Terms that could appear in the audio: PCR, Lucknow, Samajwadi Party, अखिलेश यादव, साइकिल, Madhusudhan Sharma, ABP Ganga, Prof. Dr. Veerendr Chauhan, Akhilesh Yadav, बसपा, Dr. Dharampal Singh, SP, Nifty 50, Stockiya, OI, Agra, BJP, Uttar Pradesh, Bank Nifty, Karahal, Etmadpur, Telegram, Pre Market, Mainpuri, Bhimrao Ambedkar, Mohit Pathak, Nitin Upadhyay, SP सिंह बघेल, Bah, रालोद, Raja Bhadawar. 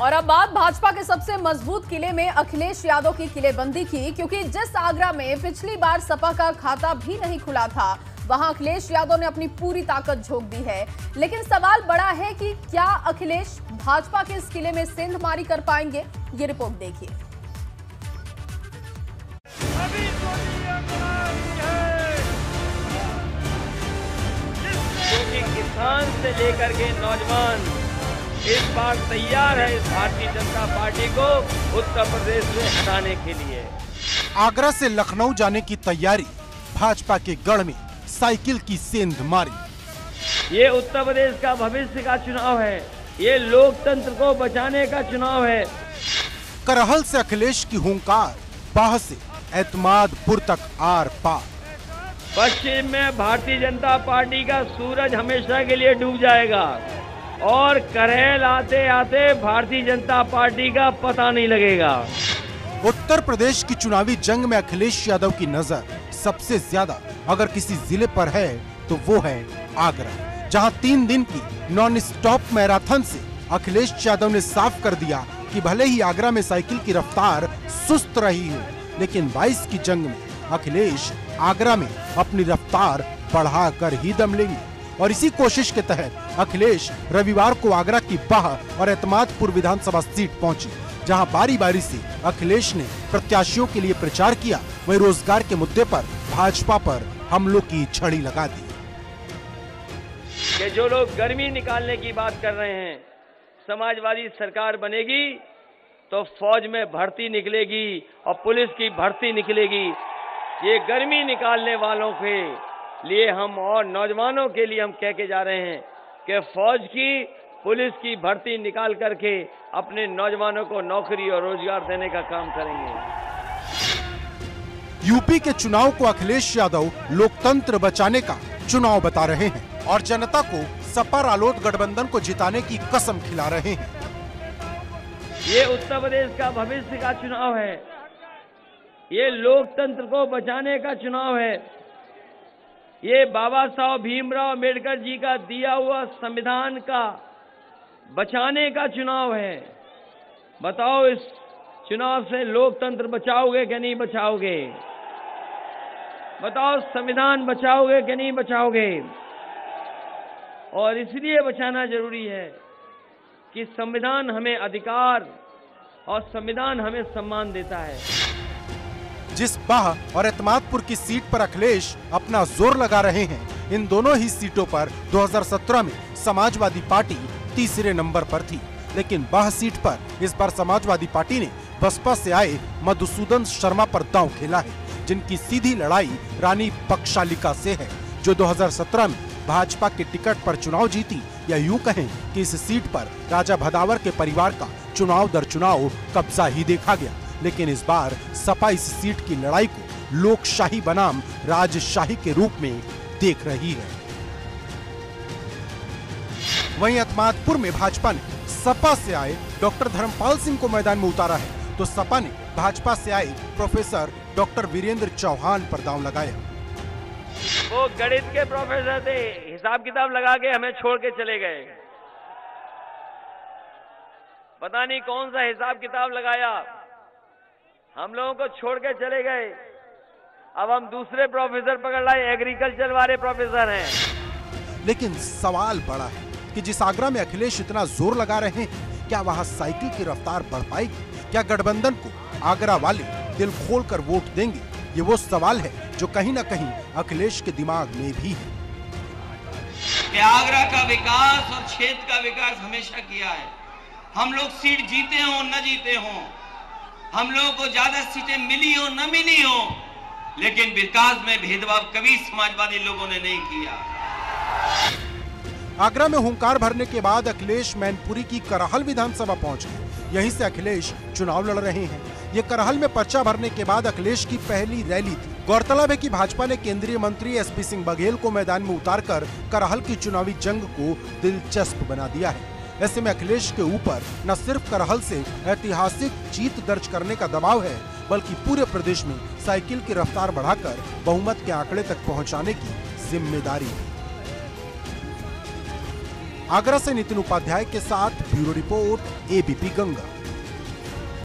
और अब बात भाजपा के सबसे मजबूत किले में अखिलेश यादव की किलेबंदी की, क्योंकि जिस आगरा में पिछली बार सपा का खाता भी नहीं खुला था, वहां अखिलेश यादव ने अपनी पूरी ताकत झोंक दी है। लेकिन सवाल बड़ा है कि क्या अखिलेश भाजपा के इस किले में सेंधमारी कर पाएंगे? ये रिपोर्ट देखिए। किसान से लेकर के नौजवान इस बार तैयार है इस भारतीय जनता पार्टी को उत्तर प्रदेश से हटाने के लिए। आगरा से लखनऊ जाने की तैयारी, भाजपा के गढ़ में साइकिल की सेंध मारी। ये उत्तर प्रदेश का भविष्य का चुनाव है, ये लोकतंत्र को बचाने का चुनाव है। करहल से अखिलेश की हुंकार, बाह से एतमादपुर तक आर पार। पश्चिम में भारतीय जनता पार्टी का सूरज हमेशा के लिए डूब जाएगा और करहल आते आते भारतीय जनता पार्टी का पता नहीं लगेगा। उत्तर प्रदेश की चुनावी जंग में अखिलेश यादव की नजर सबसे ज्यादा अगर किसी जिले पर है तो वो है आगरा, जहां 3 दिन की नॉन स्टॉप मैराथन से अखिलेश यादव ने साफ कर दिया कि भले ही आगरा में साइकिल की रफ्तार सुस्त रही हो, लेकिन 22 की जंग में अखिलेश आगरा में अपनी रफ्तार बढ़ाकर ही दम लेंगे। और इसी कोशिश के तहत अखिलेश रविवार को आगरा की बाह और एतमादपुर विधानसभा सीट पहुंची, जहां बारी बारी से अखिलेश ने प्रत्याशियों के लिए प्रचार किया, वहीं रोजगार के मुद्दे पर भाजपा पर हमलों की झड़ी लगा दी। कि जो लोग गर्मी निकालने की बात कर रहे हैं, समाजवादी सरकार बनेगी तो फौज में भर्ती निकलेगी और पुलिस की भर्ती निकलेगी। ये गर्मी निकालने वालों के लिए हम और नौजवानों के लिए हम कह के जा रहे हैं कि फौज की पुलिस की भर्ती निकाल करके अपने नौजवानों को नौकरी और रोजगार देने का काम करेंगे। यूपी के चुनाव को अखिलेश यादव लोकतंत्र बचाने का चुनाव बता रहे हैं और जनता को सपा रालोद गठबंधन को जिताने की कसम खिला रहे हैं। ये उत्तर प्रदेश का भविष्य का चुनाव है, ये लोकतंत्र को बचाने का चुनाव है, ये बाबा साहब भीमराव अम्बेडकर जी का दिया हुआ संविधान का बचाने का चुनाव है। बताओ इस चुनाव से लोकतंत्र बचाओगे कि नहीं बचाओगे? बताओ संविधान बचाओगे कि नहीं बचाओगे? और इसलिए बचाना जरूरी है कि संविधान हमें अधिकार और संविधान हमें सम्मान देता है। जिस बाह और एतमादपुर की सीट पर अखिलेश अपना जोर लगा रहे हैं, इन दोनों ही सीटों पर 2017 में समाजवादी पार्टी तीसरे नंबर पर थी, लेकिन बाह सीट पर इस बार समाजवादी पार्टी ने बसपा से आए मधुसूदन शर्मा पर दांव खेला है, जिनकी सीधी लड़ाई रानी पक्षालिका से है, जो 2017 में भाजपा के टिकट पर चुनाव जीती, या यूं कहें कि इस सीट पर राजा भदावर के परिवार का चुनाव दर चुनाव कब्जा ही देखा गया। लेकिन इस बार सपा इस सीट की लड़ाई को लोकशाही बनाम राजशाही के रूप में देख रही है। वहीं एतमादपुर में भाजपा ने सपा से आए डॉक्टर धर्मपाल सिंह को मैदान में उतारा है, तो सपा ने भाजपा से आए प्रोफेसर डॉक्टर वीरेंद्र चौहान पर दांव लगाया। वो गणित के प्रोफेसर थे, हिसाब किताब लगा के हमें छोड़ के चले गए। पता नहीं कौन सा हिसाब किताब लगाया, हम लोगों को छोड़ के चले गए। अब हम दूसरे प्रोफेसर पकड़ लाए, एग्रीकल्चर वाले प्रोफेसर हैं। लेकिन सवाल बड़ा है कि जिस आगरा में अखिलेश इतना जोर लगा रहे हैं, क्या वहां साइकिल की रफ्तार बढ़ पाएगी? क्या गठबंधन को आगरा वाले दिल खोल कर वोट देंगे? ये वो सवाल है जो कहीं ना कहीं अखिलेश के दिमाग में भी है। कि आगरा का विकास और क्षेत्र का विकास हमेशा किया है। हम लोग सीट जीते हो न जीते हो, हम लोगों को ज्यादा सीटें मिली हो न मिली हो, लेकिन विकास में भेदभाव कभी समाजवादी लोगों ने नहीं किया। आगरा में हुंकार भरने के बाद अखिलेश मैनपुरी की करहल विधानसभा पहुंच गए। यहीं से अखिलेश चुनाव लड़ रहे हैं। ये करहल में पर्चा भरने के बाद अखिलेश की पहली रैली थी। गौरतलब है कि भाजपा ने केंद्रीय मंत्री SP सिंह बघेल को मैदान में उतारकर करहल की चुनावी जंग को दिलचस्प बना दिया है। ऐसे में अखिलेश के ऊपर न सिर्फ करहल से ऐतिहासिक जीत दर्ज करने का दबाव है, बल्कि पूरे प्रदेश में साइकिल की रफ्तार बढ़ाकर बहुमत के आंकड़े तक पहुँचाने की जिम्मेदारी है। आगरा से नितिन उपाध्याय के साथ ब्यूरो रिपोर्ट एबीपी गंगा।